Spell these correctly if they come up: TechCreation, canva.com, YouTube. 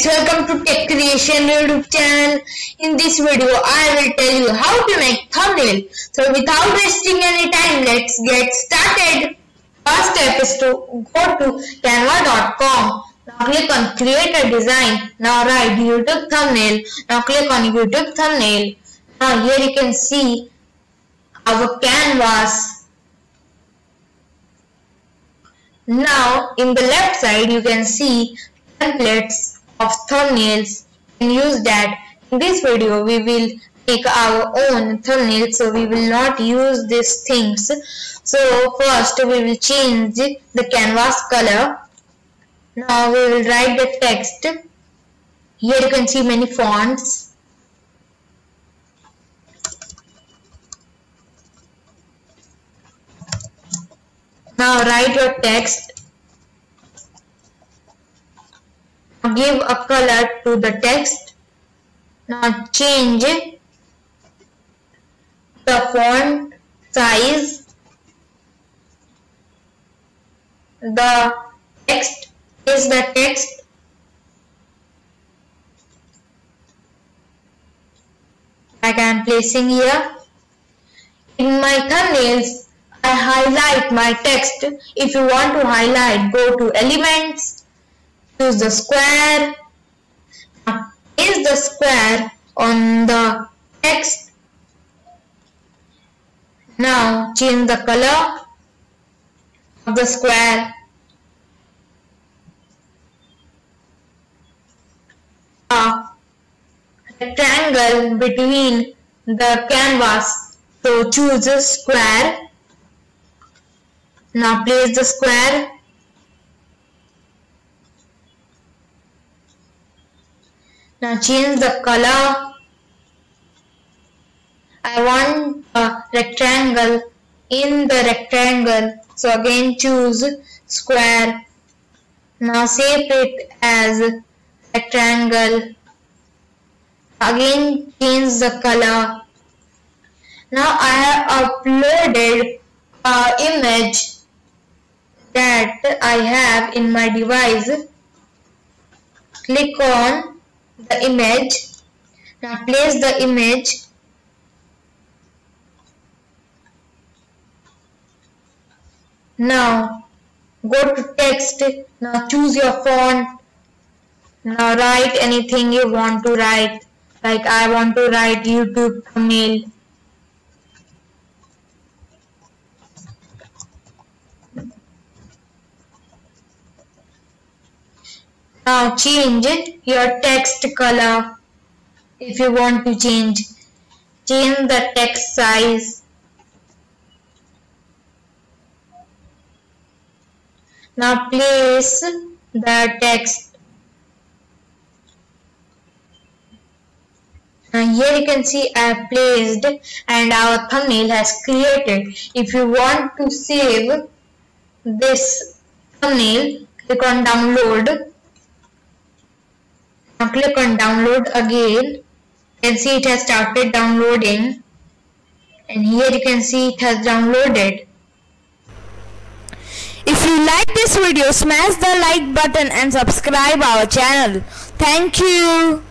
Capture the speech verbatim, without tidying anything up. friends, welcome to Tech Creation YouTube channel. In this video, I will tell you how to make thumbnail. So without wasting any time, let's get started. First step is to go to canva dot com. Now click on create a design. Now write YouTube thumbnail. Now click on YouTube thumbnail. Now here you can see our canvas. Now in the left side you can see templates of thumbnails and use that. In this video we will make our own thumbnail, so we will not use these things. So first we will change the canvas color. Now we will write the text. Here you can see many fonts. Now write your text. Give a color to the text. Now change the font size, the text is the text, like I am placing here. In my thumbnails, I highlight my text. If you want to highlight, go to elements. Choose the square. Now place the square on the text. Now change the color of the square. A rectangle between the canvas. So choose the square. Now place the square. Now change the color. I want a rectangle in the rectangle. So again choose square. Now save it as rectangle. Again change the color. Now I have uploaded an image that I have in my device. Click on the image. Now place the image. Now go to text. Now choose your font. Now write anything you want to write. Like I want to write YouTube thumbnail. Now change your text color if you want to change. Change the text size. Now place the text. And here you can see I have placed and our thumbnail has created. If you want to save this thumbnail, click on download. Now click on download again. You can see it has started downloading, and here you can see it has downloaded. If you like this video, smash the like button and subscribe our channel. Thank you.